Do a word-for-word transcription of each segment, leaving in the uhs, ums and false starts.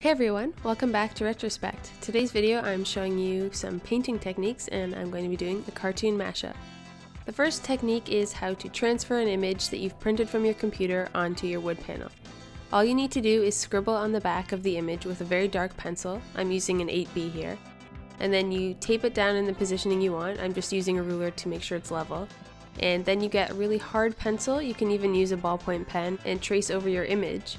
Hey everyone, welcome back to Retrospect. Today's video I'm showing you some painting techniques and I'm going to be doing a cartoon mashup. The first technique is how to transfer an image that you've printed from your computer onto your wood panel. All you need to do is scribble on the back of the image with a very dark pencil, I'm using an eight B here, and then you tape it down in the positioning you want, I'm just using a ruler to make sure it's level, and then you get a really hard pencil, you can even use a ballpoint pen and trace over your image,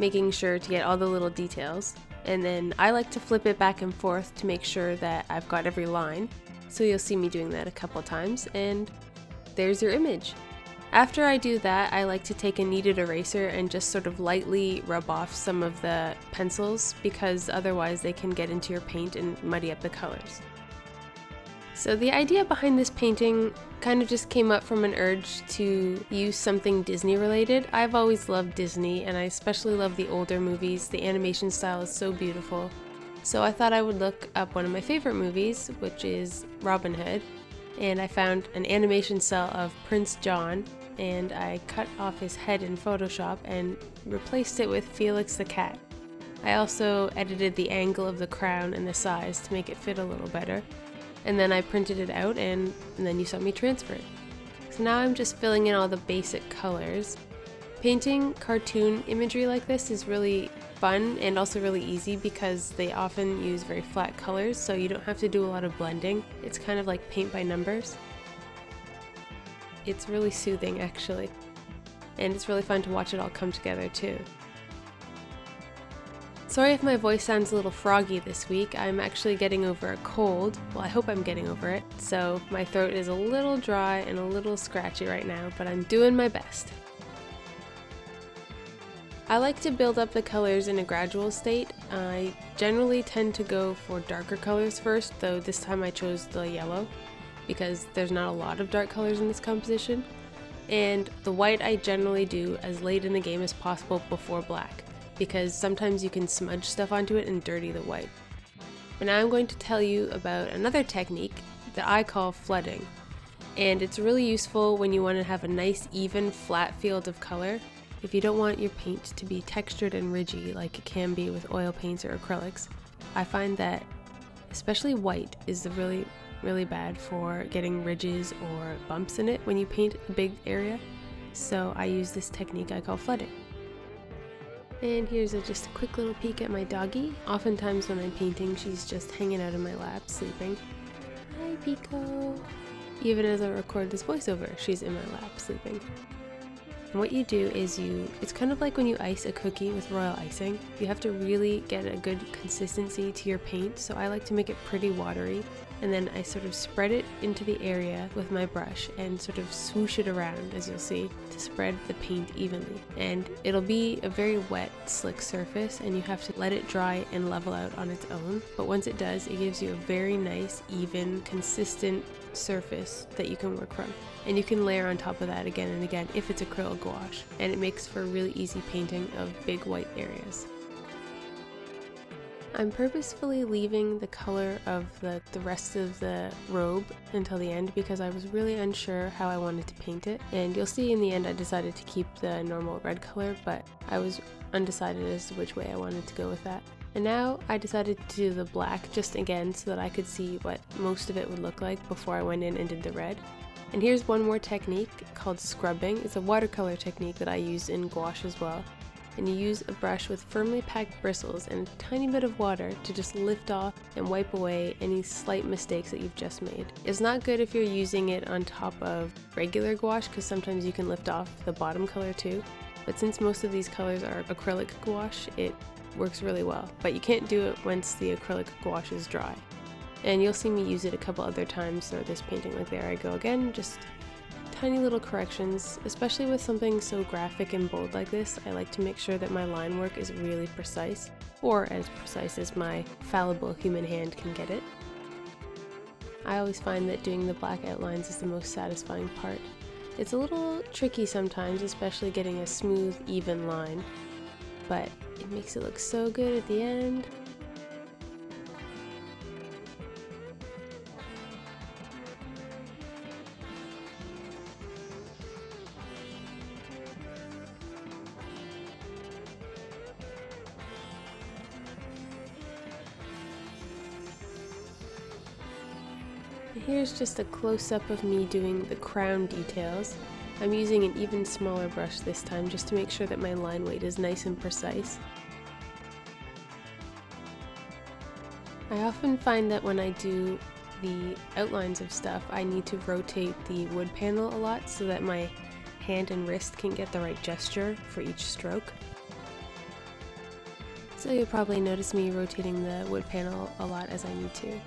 making sure to get all the little details. And then I like to flip it back and forth to make sure that I've got every line. So you'll see me doing that a couple times and there's your image. After I do that, I like to take a kneaded eraser and just sort of lightly rub off some of the pencils because otherwise they can get into your paint and muddy up the colors. So the idea behind this painting kind of just came up from an urge to use something Disney related. I've always loved Disney and I especially love the older movies. The animation style is so beautiful. So I thought I would look up one of my favorite movies, which is Robin Hood, and I found an animation cell of Prince John and I cut off his head in Photoshop and replaced it with Felix the Cat. I also edited the angle of the crown and the size to make it fit a little better. And then I printed it out and, and then you saw me transfer it. So now I'm just filling in all the basic colors. Painting cartoon imagery like this is really fun and also really easy because they often use very flat colors, so you don't have to do a lot of blending. It's kind of like paint by numbers. It's really soothing actually, and it's really fun to watch it all come together too. Sorry if my voice sounds a little froggy this week, I'm actually getting over a cold, well I hope I'm getting over it, so my throat is a little dry and a little scratchy right now, but I'm doing my best. I like to build up the colors in a gradual state. I generally tend to go for darker colors first, though this time I chose the yellow because there's not a lot of dark colors in this composition, and the white I generally do as late in the game as possible before black, because sometimes you can smudge stuff onto it and dirty the white. But now I'm going to tell you about another technique that I call flooding. And it's really useful when you want to have a nice even flat field of color. If you don't want your paint to be textured and ridgy like it can be with oil paints or acrylics, I find that especially white is really, really bad for getting ridges or bumps in it when you paint a big area. So I use this technique I call flooding. And here's a, just a quick little peek at my doggie. Oftentimes when I'm painting, she's just hanging out in my lap, sleeping. Hi, Pico! Even as I record this voiceover, she's in my lap, sleeping. And what you do is you, it's kind of like when you ice a cookie with royal icing. You have to really get a good consistency to your paint, so I like to make it pretty watery. And then I sort of spread it into the area with my brush and sort of swoosh it around, as you'll see, to spread the paint evenly. And it'll be a very wet, slick surface and you have to let it dry and level out on its own. But once it does, it gives you a very nice, even, consistent surface that you can work from. And you can layer on top of that again and again if it's acrylic gouache, and it makes for really easy painting of big white areas. I'm purposefully leaving the color of the, the rest of the robe until the end because I was really unsure how I wanted to paint it, and you'll see in the end I decided to keep the normal red color, but I was undecided as to which way I wanted to go with that. And now I decided to do the black just again so that I could see what most of it would look like before I went in and did the red. And here's one more technique called scrubbing. It's a watercolor technique that I use in gouache as well. And you use a brush with firmly packed bristles and a tiny bit of water to just lift off and wipe away any slight mistakes that you've just made. It's not good if you're using it on top of regular gouache because sometimes you can lift off the bottom color too, but since most of these colors are acrylic gouache, it works really well, but you can't do it once the acrylic gouache is dry. And you'll see me use it a couple other times, so this painting, like there I go again, just tiny little corrections. Especially with something so graphic and bold like this, I like to make sure that my line work is really precise, or as precise as my fallible human hand can get it. I always find that doing the black outlines is the most satisfying part. It's a little tricky sometimes, especially getting a smooth, even line, but it makes it look so good at the end. Here's just a close-up of me doing the crown details. I'm using an even smaller brush this time just to make sure that my line weight is nice and precise. I often find that when I do the outlines of stuff, I need to rotate the wood panel a lot so that my hand and wrist can get the right gesture for each stroke. So you'll probably notice me rotating the wood panel a lot as I need to.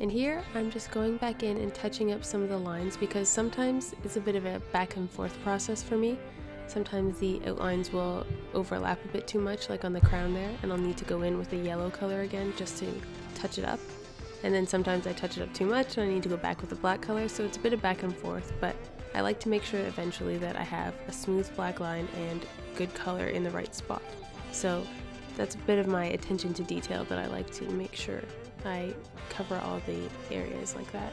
And here, I'm just going back in and touching up some of the lines because sometimes it's a bit of a back and forth process for me. Sometimes the outlines will overlap a bit too much, like on the crown there, and I'll need to go in with the yellow color again just to touch it up. And then sometimes I touch it up too much and I need to go back with the black color, so it's a bit of back and forth, but I like to make sure eventually that I have a smooth black line and good color in the right spot. So that's a bit of my attention to detail that I like to make sure I cover all the areas like that.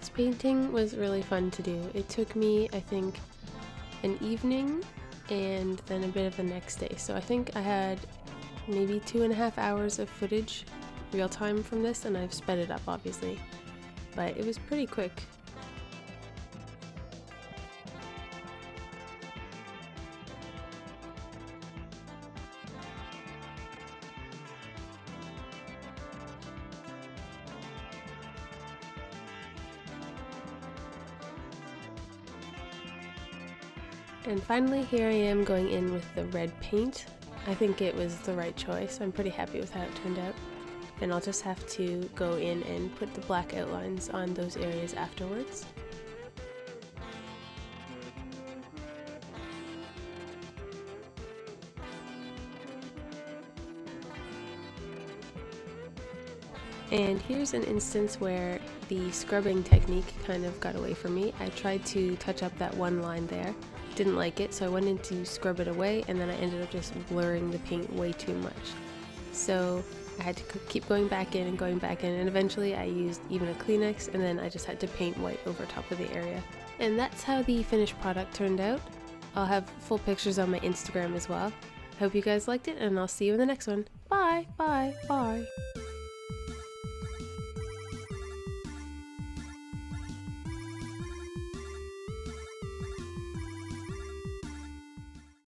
This painting was really fun to do. It took me, I think, an evening and then a bit of the next day. So I think I had maybe two and a half hours of footage real time from this, and I've sped it up obviously, but it was pretty quick. And finally, here I am going in with the red paint. I think it was the right choice. I'm pretty happy with how it turned out. And I'll just have to go in and put the black outlines on those areas afterwards. And here's an instance where the scrubbing technique kind of got away from me. I tried to touch up that one line there. Didn't like it, so I went in to scrub it away, and then I ended up just blurring the paint way too much. So I had to keep going back in and going back in, and eventually I used even a Kleenex, and then I just had to paint white over top of the area. And that's how the finished product turned out. I'll have full pictures on my Instagram as well. I hope you guys liked it, and I'll see you in the next one. Bye, bye, bye.